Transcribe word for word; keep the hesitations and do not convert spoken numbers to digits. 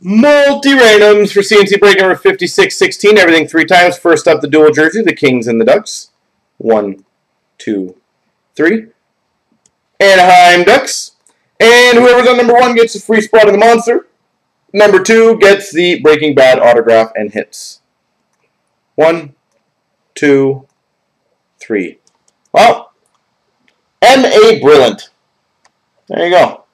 Multi-randoms for C N C break number fifty-six sixteen. Everything three times. First up, the dual jersey, the Kings and the Ducks. One, two, three. Anaheim Ducks. And whoever's on number one gets a free spot in the monster. Number two gets the Breaking Bad autograph and hits. One, two, three. Well, M A Brilliant. There you go.